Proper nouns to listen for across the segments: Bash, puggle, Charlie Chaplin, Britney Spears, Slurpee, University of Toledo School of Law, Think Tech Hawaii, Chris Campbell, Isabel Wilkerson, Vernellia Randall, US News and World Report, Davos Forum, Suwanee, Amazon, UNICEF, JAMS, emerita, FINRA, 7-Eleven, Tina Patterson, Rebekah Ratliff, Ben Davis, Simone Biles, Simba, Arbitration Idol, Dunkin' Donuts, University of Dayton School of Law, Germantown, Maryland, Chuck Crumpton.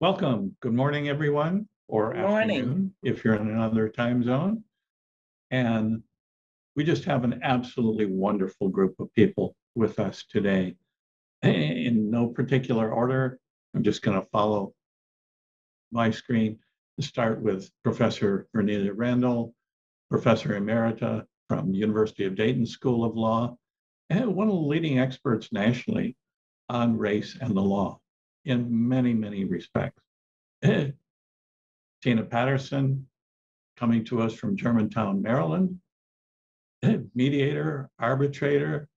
Welcome. Good morning, everyone, or afternoon if you're in another time zone. And we just have an absolutely wonderful group of people with us today. In no particular order, I'm just going to follow my screen to start with Professor Vernellia Randall, Professor Emerita from University of Dayton School of Law, and one of the leading experts nationally on race and the law in many, many respects. Tina Patterson, coming to us from Germantown, Maryland, mediator, arbitrator,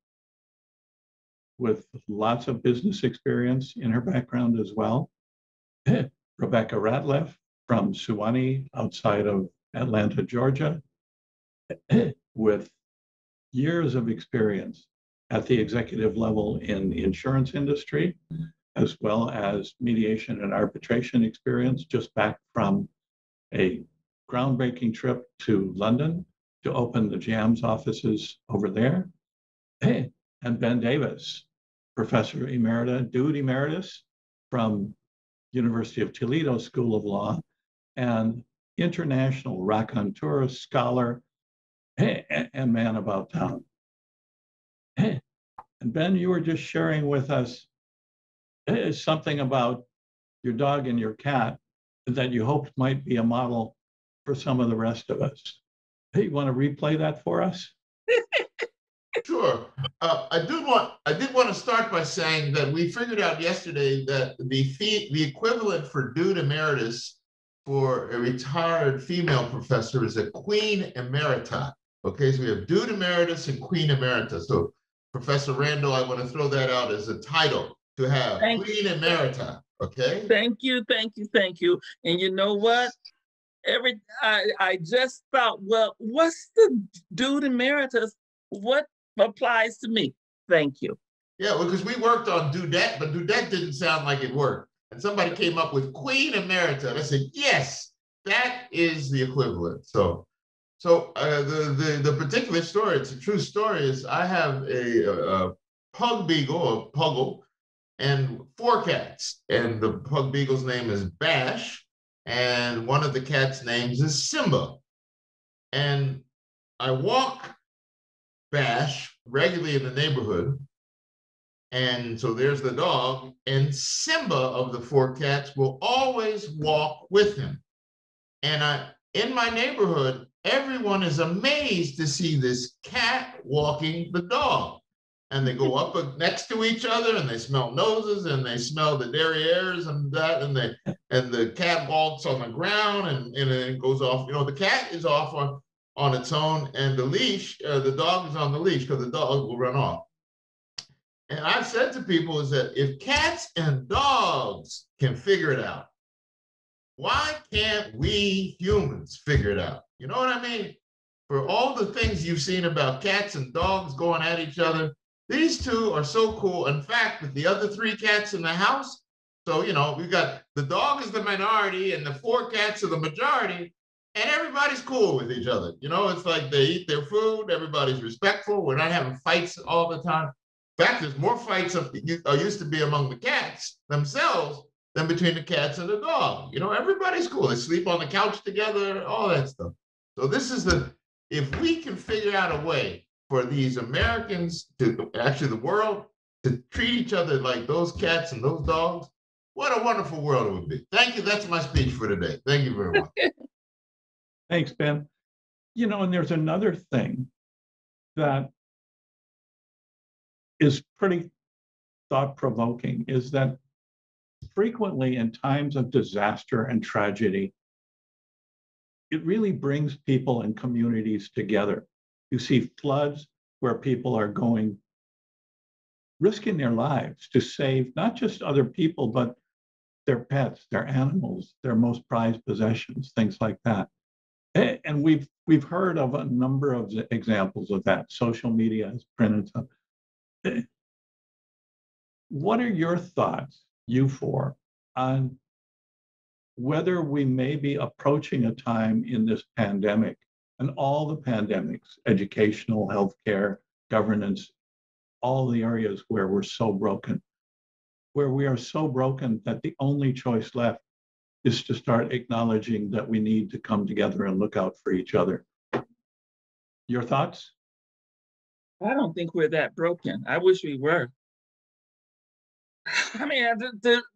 with lots of business experience in her background as well. Rebekah Ratliff from Suwanee, outside of Atlanta, Georgia, with years of experience at the executive level in the insurance industry, as well as mediation and arbitration experience, just back from a groundbreaking trip to London to open the JAMS offices over there. And Ben Davis, Professor Emerita, Dude Emeritus from University of Toledo School of Law, and international raconteur, scholar, and man about town. And Ben, you were just sharing with us something about your dog and your cat that you hoped might be a model for some of the rest of us. Hey, you want to replay that for us? Sure. I did want to start by saying that we figured out yesterday that the equivalent for dude emeritus for a retired female professor is a queen emerita. Okay, so we have dude emeritus and queen emerita. So Professor Randall, I want to throw that out as a title to have, queen emerita. Okay. Thank you, thank you, thank you. And you know what? I just thought, well, what's the dude emeritus? What applies to me? Thank you. Yeah, well, because we worked on dudette, but dudette didn't sound like it worked. And somebody came up with queen emerita. And I said, yes, that is the equivalent. So the particular story, it's a true story, is I have a pug beagle, a puggle, and four cats. And the pug beagle's name is Bash. And one of the cat's names is Simba. And I walk Bash regularly in the neighborhood. And so there's the dog, and Simba of the four cats will always walk with him. And in my neighborhood, everyone is amazed to see this cat walking the dog. And they go up next to each other, and they smell noses, and they smell the derrieres and that, and the cat walks on the ground, and it goes off. You know, the cat is off on its own, and the leash, the dog is on the leash because the dog will run off. And I've said to people is that if cats and dogs can figure it out, why can't we humans figure it out? You know what I mean? For all the things you've seen about cats and dogs going at each other, these two are so cool. In fact, with the other three cats in the house, so, you know, we've got the dog is the minority and the four cats are the majority. And everybody's cool with each other. You know, it's like they eat their food. Everybody's respectful. We're not having fights all the time. In fact, there's more fights used to be among the cats themselves than between the cats and the dog. You know, everybody's cool. They sleep on the couch together, all that stuff. So this is if we can figure out a way for these Americans to, actually the world, to treat each other like those cats and those dogs, what a wonderful world it would be. Thank you. That's my speech for today. Thank you very much. Thanks, Ben. You know, and there's another thing that is pretty thought-provoking, is that frequently in times of disaster and tragedy, it really brings people and communities together. You see floods where people are going, risking their lives to save not just other people, but their pets, their animals, their most prized possessions, things like that. And we've heard of a number of examples of that. Social media has printed some. What are your thoughts, you four, on whether we may be approaching a time in this pandemic and all the pandemics, educational, healthcare, governance, all the areas where we're so broken, where we are so broken that the only choice left is to start acknowledging that we need to come together and look out for each other. Your thoughts? I don't think we're that broken. I wish we were. I mean,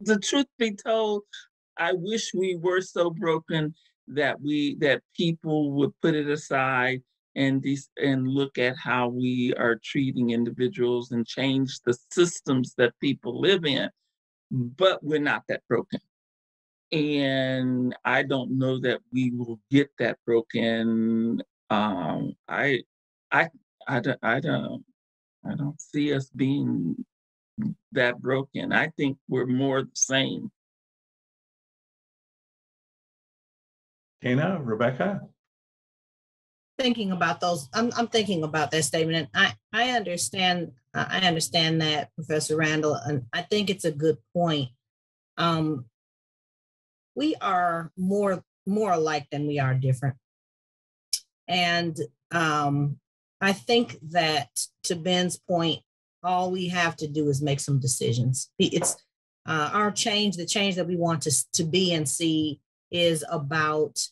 the truth be told, I wish we were so broken that that people would put it aside and look at how we are treating individuals and change the systems that people live in. But we're not that broken. And I don't know that we will get that broken. I don't see us being that broken. I think we're more the same. Tina, Rebekah? Thinking about those, I'm thinking about that statement, and I understand that, Professor Randall, and I think it's a good point. We are more alike than we are different, and I think that, to Ben's point, all we have to do is make some decisions. It's our change, the change that we want to be and see, is about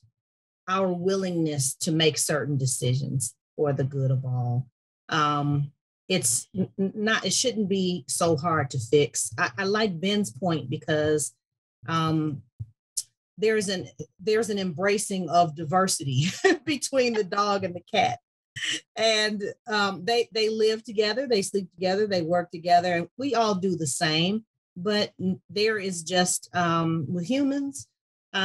our willingness to make certain decisions for the good of all. It shouldn't be so hard to fix. I like Ben's point because there's an embracing of diversity between the dog and the cat. And they live together, they sleep together, they work together, and we all do the same. But there is just, with humans,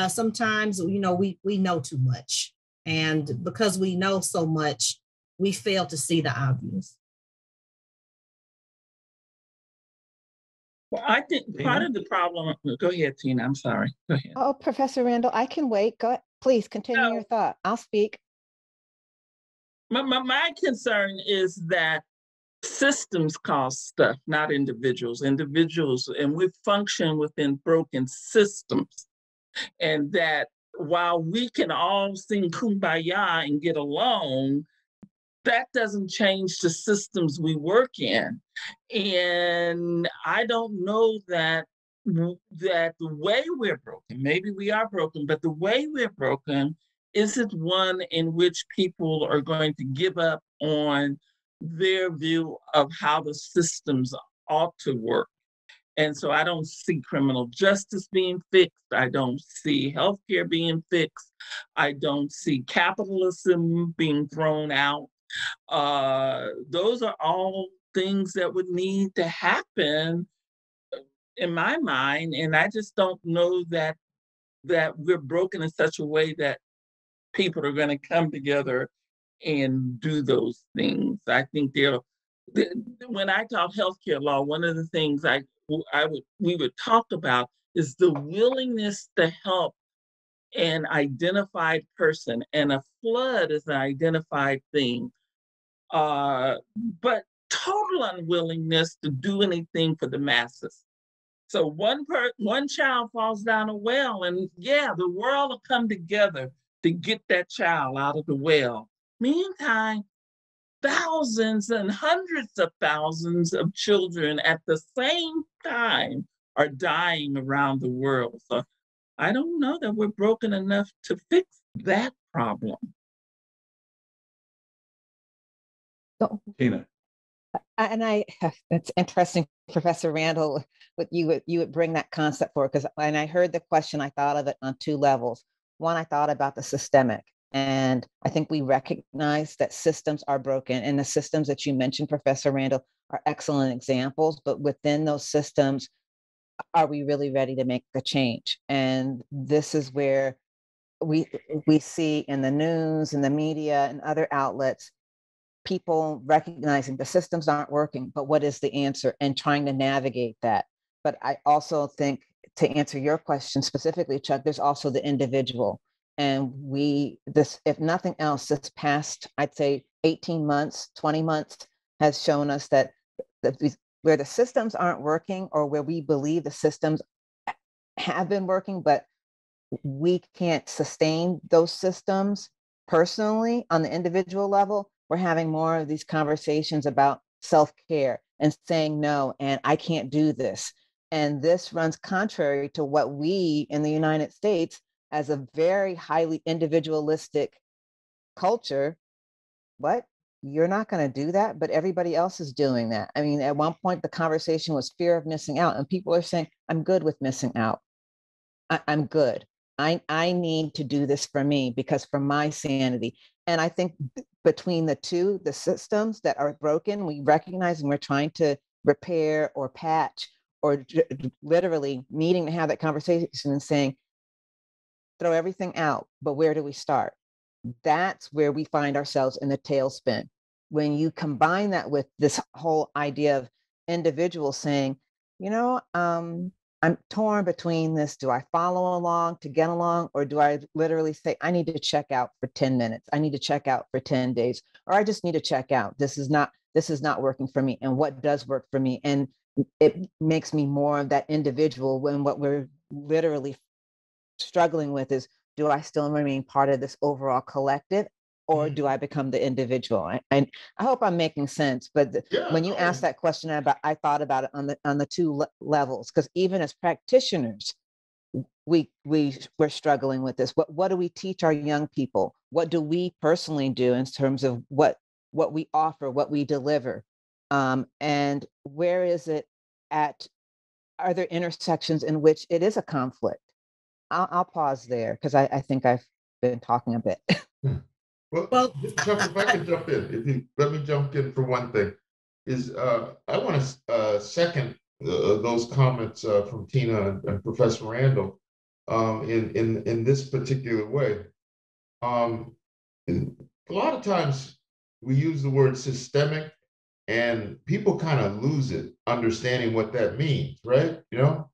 sometimes, you know, we know too much. And because we know so much, we fail to see the obvious. Well, I think part of the problem, go ahead, Tina, I'm sorry, go ahead. Oh, Professor Randall, I can wait. Go ahead. Please continue your thought. I'll speak. My concern is that systems cause stuff, not individuals. Individuals, and we function within broken systems. And that while we can all sing kumbaya and get along, that doesn't change the systems we work in. And I don't know that the way we're broken, maybe we are broken, but the way we're broken isn't one in which people are going to give up on their view of how the systems ought to work. And so I don't see criminal justice being fixed. I don't see healthcare being fixed. I don't see capitalism being thrown out. Those are all things that would need to happen in my mind. And I just don't know that we're broken in such a way that people are going to come together and do those things. I think when I taught healthcare law, one of the things we would talk about is the willingness to help an identified person, and a flood is an identified thing, but total unwillingness to do anything for the masses. So one child falls down a well, and yeah, the world will come together to get that child out of the well. Meantime, thousands and hundreds of thousands of children at the same time are dying around the world. So I don't know that we're broken enough to fix that problem. So, Tina. That's interesting, Professor Randall, what you would bring that concept forward, because when I heard the question, I thought of it on two levels. One, I thought about the systemic. And I think we recognize that systems are broken, and the systems that you mentioned, Professor Randall, are excellent examples. But within those systems, are we really ready to make the change? And this is where we see in the news and the media and other outlets, people recognizing the systems aren't working, but what is the answer, and trying to navigate that. But I also think, to answer your question specifically, Chuck, there's also the individual. And if nothing else, this past, I'd say 18 months, 20 months has shown us that where the systems aren't working, or where we believe the systems have been working, but we can't sustain those systems personally on the individual level, we're having more of these conversations about self-care and saying no, and I can't do this. And this runs contrary to what we in the United States, as a very highly individualistic culture, what? You're not going to do that, but everybody else is doing that. I mean, at one point, the conversation was fear of missing out, and people are saying, I'm good with missing out. I'm good. I need to do this for me, because for my sanity. And I think between the two, the systems that are broken, we recognize and we're trying to repair or patch, or literally needing to have that conversation and saying, throw everything out, but where do we start? That's where we find ourselves in the tailspin. When you combine that with this whole idea of individuals saying, you know, I'm torn between this. Do I follow along to get along? Or do I literally say, I need to check out for 10 minutes. I need to check out for 10 days, or I just need to check out. This is not working for me. And what does work for me? And it makes me more of that individual, when what we're literally struggling with is, do I still remain part of this overall collective, or do I become the individual? And I hope I'm making sense, but when you asked that question, I thought about it on the two levels, because even as practitioners, we're struggling with this. What do we teach our young people? What do we personally do in terms of what we offer, what we deliver? And where is it at? Are there intersections in which it is a conflict? I'll pause there, because I think I've been talking a bit. Well, if I could jump in, let me jump in for one thing. I want to second those comments from Tina and Professor Randall in this particular way. A lot of times we use the word systemic, and people kind of lose it understanding what that means, right? You know.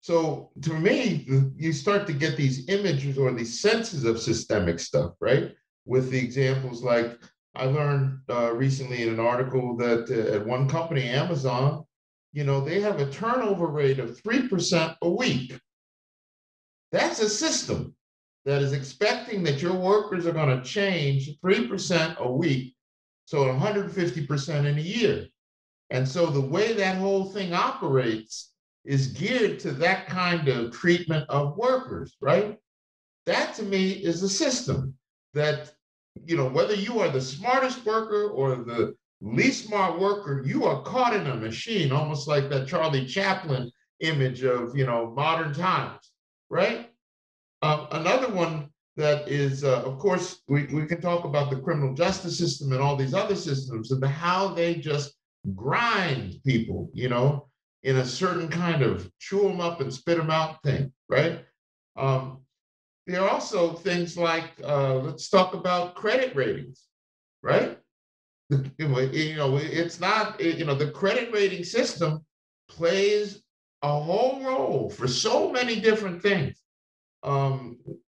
So to me, you start to get these images or these senses of systemic stuff, right? With the examples, like I learned recently in an article that at one company, Amazon, you know, they have a turnover rate of 3% a week. That's a system that is expecting that your workers are going to change 3% a week, so 150% in a year. And so the way that whole thing operates is geared to that kind of treatment of workers, right? That to me is a system that, you know, whether you are the smartest worker or the least smart worker, you are caught in a machine, almost like that Charlie Chaplin image of, you know, modern times, right? Another one that is, of course, we can talk about the criminal justice system and all these other systems and how they just grind people, you know, in a certain kind of chew them up and spit them out thing, right? There are also things like, let's talk about credit ratings, right? You know, it's not, you know, the credit rating system plays a whole role for so many different things.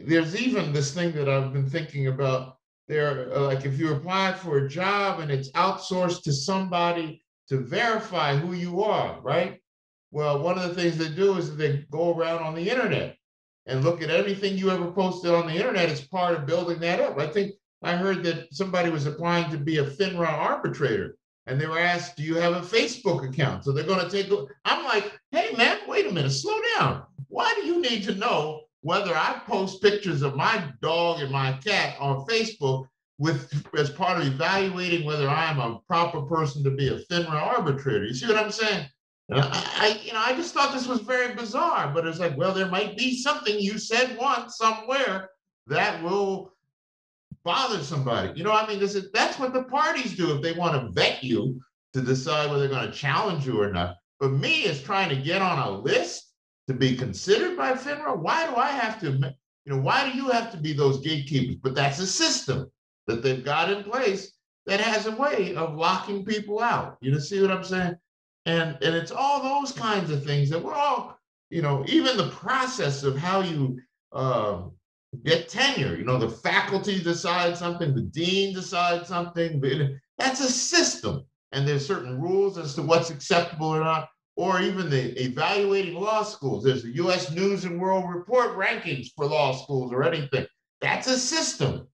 There's even this thing that I've been thinking about there, like if you apply for a job and it's outsourced to somebody to verify who you are, right? Well, one of the things they do is they go around on the internet and look at everything you ever posted on the internet as part of building that up. I think I heard that somebody was applying to be a FINRA arbitrator, and they were asked, do you have a Facebook account? So they're gonna take, I'm like, hey man, wait a minute, slow down. Why do you need to know whether I post pictures of my dog and my cat on Facebook as part of evaluating whether I'm a proper person to be a FINRA arbitrator? You see what I'm saying? And I just thought this was very bizarre, but it's like, well, there might be something you said once somewhere that will bother somebody. You know, I mean, that's what the parties do if they want to vet you to decide whether they're going to challenge you or not. But me is trying to get on a list to be considered by FINRA. Why do I have to, you know, why do you have to be those gatekeepers? But that's a system that they've got in place that has a way of locking people out. You know, see what I'm saying? And it's all those kinds of things that we're all, you know, even the process of how you get tenure, you know, the faculty decides something, the dean decides something, that's a system. And there's certain rules as to what's acceptable or not, or even the evaluating law schools. There's the US News and World Report rankings for law schools or anything. That's a system.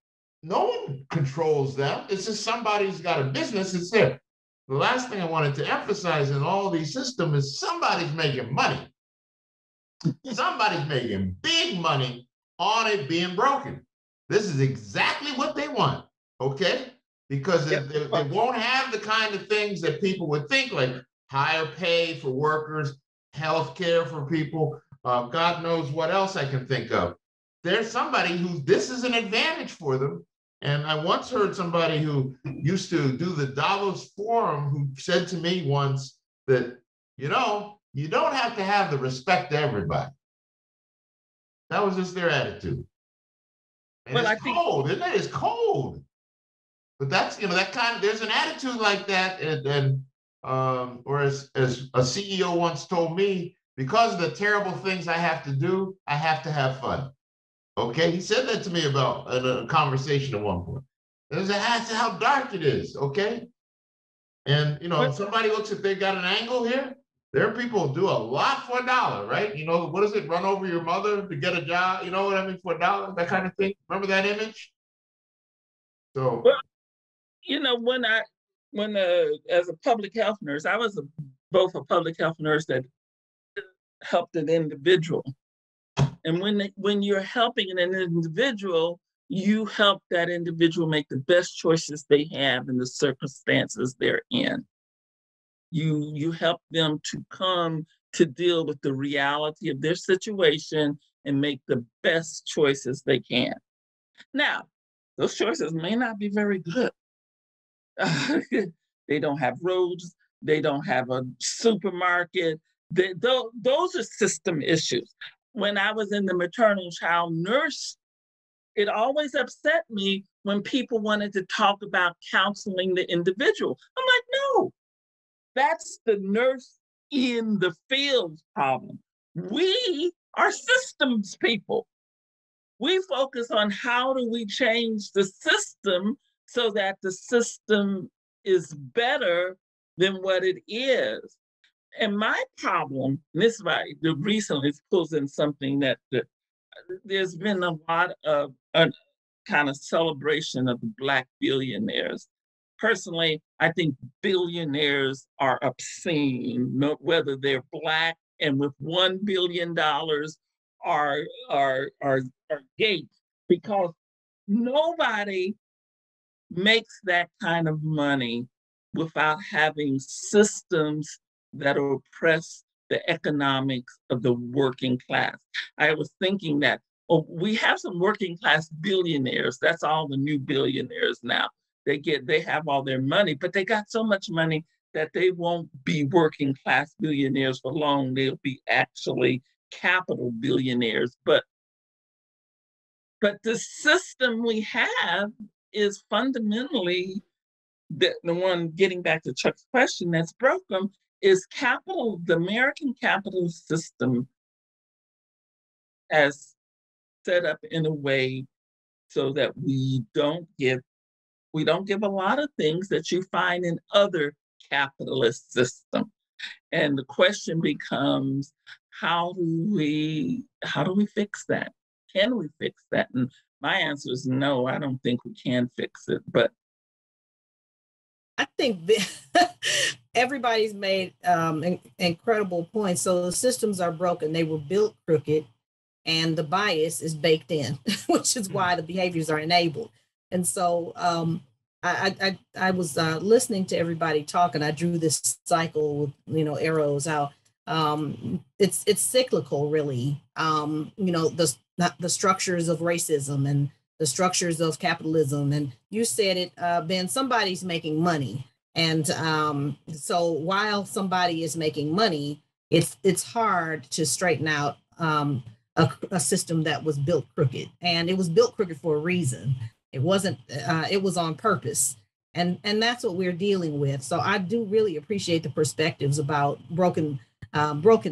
No one controls them. It's just somebody's got a business. It's there. The last thing I wanted to emphasize in all these systems is somebody's making money. Somebody's making big money on it being broken. This is exactly what they want, okay? Because they won't have the kind of things that people would think, like higher pay for workers, health care for people, God knows what else I can think of. There's somebody who this is an advantage for them. And I once heard somebody who used to do the Davos Forum who said to me once that, you know, you don't have to have the respect to everybody. That was just their attitude. And well, it's cold, isn't it? It's cold. But that's, you know, that kind of, there's an attitude like that. And or as a CEO once told me, because of the terrible things I have to do, I have to have fun. Okay, he said that to me about a conversation at one point. There's a ask how dark it is, okay? And, you know, if somebody looks if they got an angle here, there are people who do a lot for $1, right? You know, what is it? Run over your mother to get a job, you know what I mean, for $1, that kind of thing. Remember that image? So, well, you know, as a public health nurse, I was both a public health nurse that helped an individual. And when you're helping an individual, you help that individual make the best choices they have in the circumstances they're in. You help them to come to deal with the reality of their situation and make the best choices they can. Now, those choices may not be very good. They don't have roads. They don't have a supermarket. Those are system issues. When I was in the maternal child nurse, it always upset me when people wanted to talk about counseling the individual. I'm like, no, that's the nurse in the field's problem. We are systems people. We focus on how do we change the system so that the system is better than what it is. And my problem, and this is why recently pulls in something that there's been a lot of a kind of celebration of the Black billionaires. Personally, I think billionaires are obscene, whether they're Black and with $1 billion are Gates, because nobody makes that kind of money without having systems that oppress the economics of the working class. I was thinking that we have some working class billionaires. That's all the new billionaires now. They have all their money, but they got so much money that they won't be working class billionaires for long. They'll be actually capital billionaires. But the system we have is fundamentally the one, getting back to Chuck's question, that's broken. Is capital, the American capital system as set up in a way so that we don't give a lot of things that you find in other capitalist systems. And the question becomes, how do we fix that? Can we fix that? And my answer is no, I don't think we can fix it, but I think everybody's made incredible points. So the systems are broken. They were built crooked, and the bias is baked in, which is why the behaviors are enabled. And so I was listening to everybody talk, and I drew this cycle with, you know, arrows out. It's cyclical, really. You know, the structures of racism and the structures of capitalism. And you said it, Ben, somebody's making money. And so while somebody is making money, it's hard to straighten out a system that was built crooked. And it was built crooked for a reason. It wasn't, it was on purpose. And that's what we're dealing with. So I do really appreciate the perspectives about broken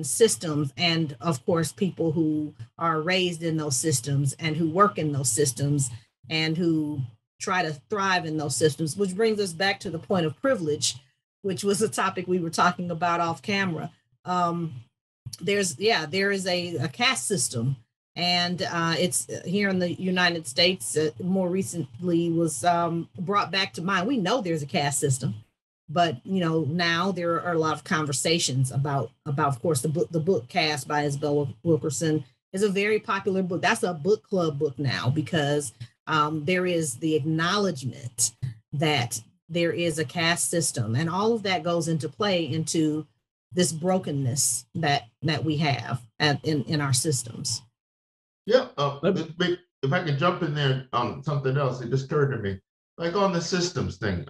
systems, and of course people who are raised in those systems and who work in those systems and who try to thrive in those systems, which brings us back to the point of privilege, which was a topic we were talking about off camera. There is a caste system, and it's here in the United States, more recently was brought back to mind. We know there's a caste system. But, you know, now there are a lot of conversations about of course, the book Cast by Isabel Wilkerson is a very popular book. That's a book club book now, because there is the acknowledgement that there is a caste system, and all of that goes into play into this brokenness that we have in our systems. Yeah, if I can jump in there, something else that just occurred to me, like on the systems thing.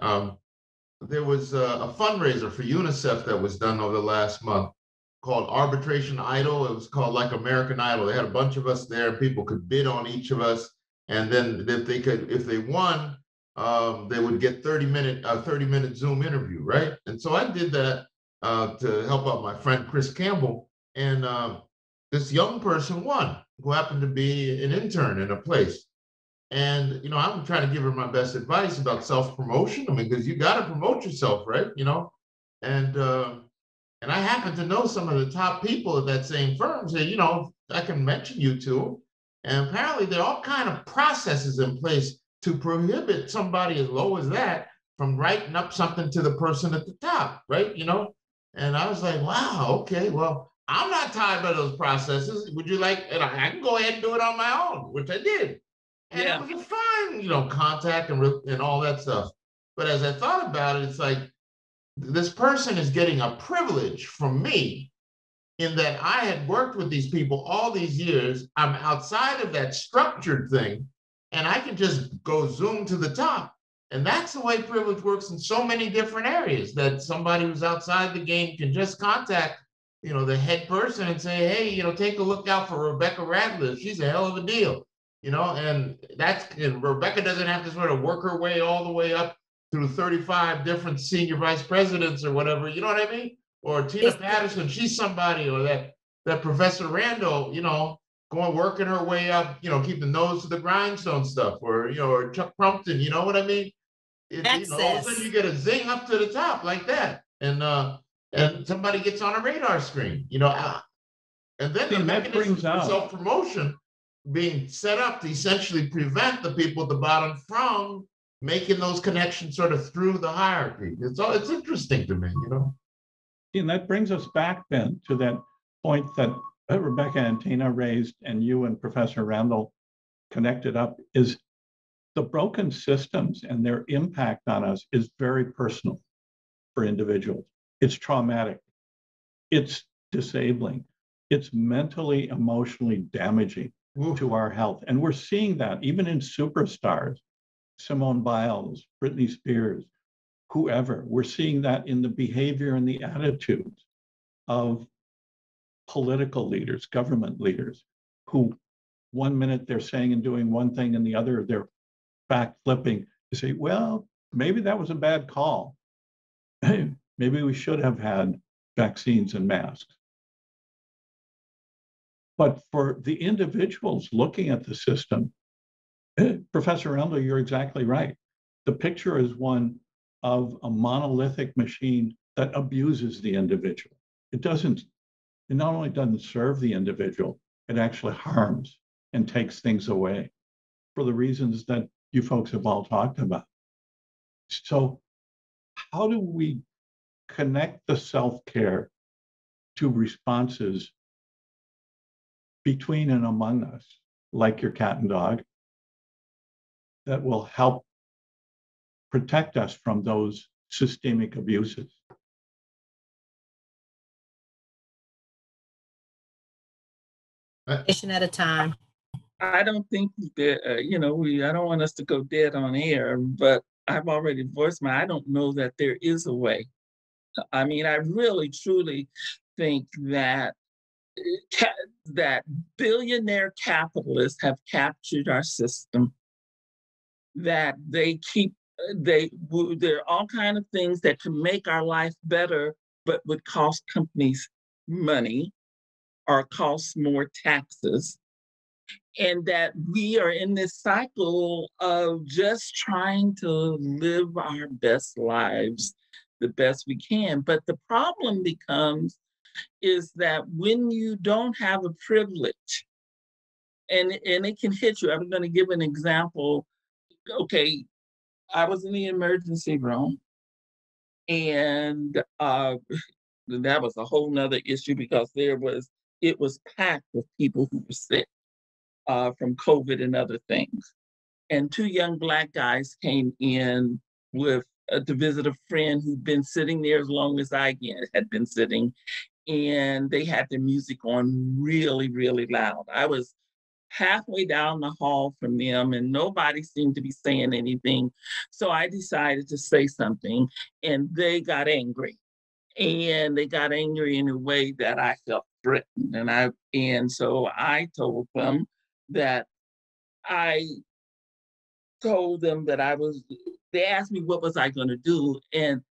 There was a fundraiser for UNICEF that was done over the last month called Arbitration Idol. It was called like American Idol. They had a bunch of us there. People could bid on each of us, and then if they won, they would get 30-minute Zoom interview, right? And so I did that to help out my friend Chris Campbell, and this young person won, who happened to be an intern in a place. And, you know, I'm trying to give her my best advice about self-promotion. I mean, because you got to promote yourself, right? You know, and I happen to know some of the top people at that same firm, so, you know, I can mention you to. And apparently there are all kind of processes in place to prohibit somebody as low as that from writing up something to the person at the top, right? You know, and I was like, wow, okay, well, I'm not tied by those processes. Would you like, and I can go ahead and do it on my own, which I did. And yeah, it was a fun, you know, contact and all that stuff. But as I thought about it, it's like, this person is getting a privilege from me in that I had worked with these people all these years. I'm outside of that structured thing, and I can just go zoom to the top. And that's the way privilege works in so many different areas, that somebody who's outside the game can just contact, you know, the head person and say, hey, you know, take a look out for Rebekah Ratliff. She's a hell of a deal. You know, and Rebekah doesn't have to sort of work her way all the way up through 35 different senior vice presidents or whatever, you know what I mean? Or Tina Patterson, she's somebody, or that Professor Randall, you know, working her way up, you know, keep the nose to the grindstone stuff, or, you know, or Chuck Crumpton, you know what I mean? You know, all of a sudden you get a zing up to the top like that. And somebody gets on a radar screen, you know. And then the mechanism for self-promotion being set up to essentially prevent the people at the bottom from making those connections sort of through the hierarchy. It's interesting to me, you know. And that brings us back then to that point that Rebekah and Tina raised, and you and Professor Randall connected up, is the broken systems and their impact on us is very personal for individuals. It's traumatic. It's disabling. It's mentally, emotionally damaging to our health. And we're seeing that even in superstars, Simone Biles, Britney Spears, whoever. We're seeing that in the behavior and the attitudes of political leaders, government leaders, who one minute they're saying and doing one thing, and the other they're back flipping. You say, well, maybe that was a bad call. Maybe we should have had vaccines and masks. But for the individuals looking at the system, Professor Randall, you're exactly right. The picture is one of a monolithic machine that abuses the individual. It not only doesn't serve the individual, it actually harms and takes things away for the reasons that you folks have all talked about. So how do we connect the self-care to responses between and among us, like your cat and dog, that will help protect us from those systemic abuses? At a time. I don't think that, you know, I don't want us to go dead on air, but I've already voiced I don't know that there is a way. I mean, I really, truly think that billionaire capitalists have captured our system, that there are all kinds of things that can make our life better, but would cost companies money or cost more taxes. And that we are in this cycle of just trying to live our best lives the best we can. But the problem is that when you don't have a privilege, and it can hit you. I'm going to give an example. Okay, I was in the emergency room, And that was a whole nother issue because it was packed with people who were sick from COVID and other things. And two young Black guys came in with to visit a friend who'd been sitting there as long as I had been sitting. And they had their music on really, really loud. I was halfway down the hall from them and nobody seemed to be saying anything. So I decided to say something and they got angry. And they got angry in a way that I felt threatened. And so I told them that they asked me what was I going to do. And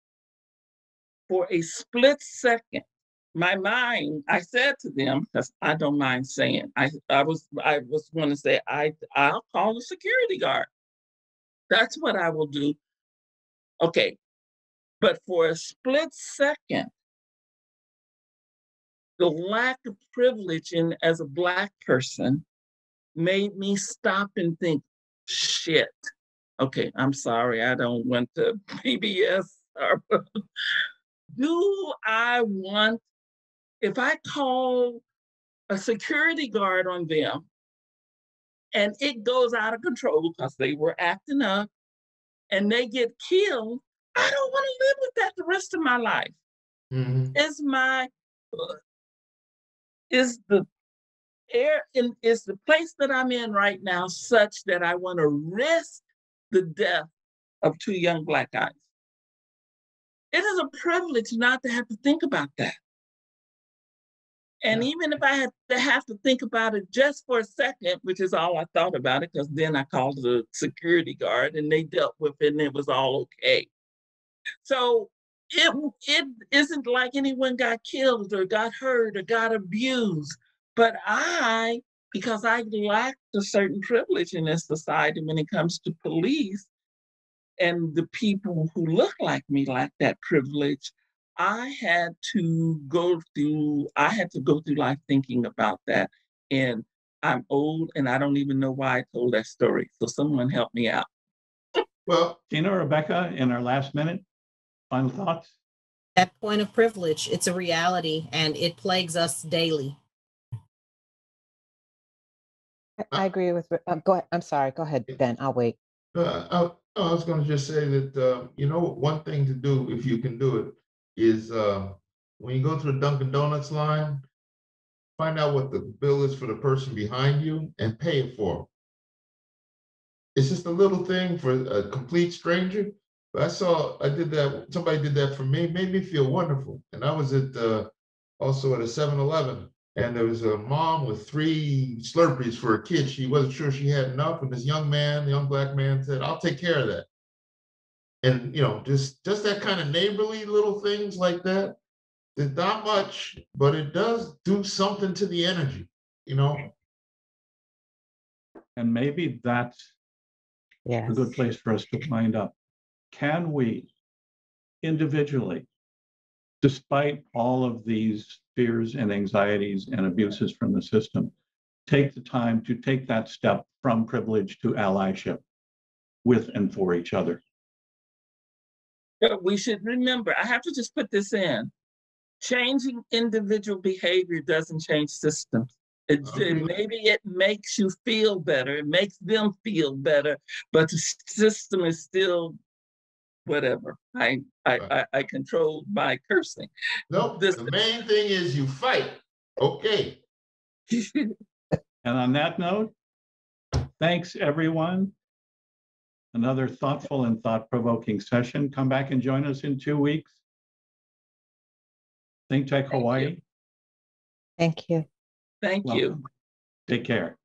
for a split second, I said to them, because I don't mind saying, I was going to say, I'll call the security guard. That's what I will do. Okay. But for a split second, the lack of privilege as a Black person made me stop and think, shit. Okay, I'm sorry, I don't want to PBS. Do I want, if I call a security guard on them and it goes out of control because they were acting up and they get killed, I don't want to live with that the rest of my life. Mm-hmm. Is the place that I'm in right now such that I want to risk the death of two young Black guys? It is a privilege not to have to think about that. And even if I had to think about it just for a second, which is all I thought about it, because then I called the security guard and they dealt with it and it was all okay. So it isn't like anyone got killed or got hurt or got abused. But because I lacked a certain privilege in this society when it comes to police and the people who look like me lack that privilege, I had to go through life thinking about that. And I'm old and I don't even know why I told that story. So someone help me out. Well, Tina, Rebekah, in our last minute, final thoughts? That point of privilege, it's a reality and it plagues us daily. I agree with, go ahead. I'm sorry, go ahead, Ben, I'll wait. I was going to just say that, one thing to do, if you can do it, is when you go to the Dunkin' Donuts line, find out what the bill is for the person behind you and pay it for them. It's just a little thing for a complete stranger. But somebody did that for me, made me feel wonderful. And I was also at a 7-Eleven. And there was a mom with 3 Slurpees for her kid. She wasn't sure she had enough. And this young Black man said, I'll take care of that. And, just that kind of neighborly little things like that. There's not much, but it does do something to the energy, And maybe that's a good place for us to wind up. Can we individually, despite all of these fears and anxieties and abuses from the system, take the time to take that step from privilege to allyship with and for each other? We should remember, I have to just put this in, changing individual behavior doesn't change systems. Maybe it makes you feel better, it makes them feel better, but the system is still whatever. I controlled by cursing. Nope. The main thing is you fight. Okay. And on that note, thanks everyone. Another thoughtful and thought-provoking session. Come back and join us in 2 weeks. ThinkTech Hawaii. Thank you. Take care.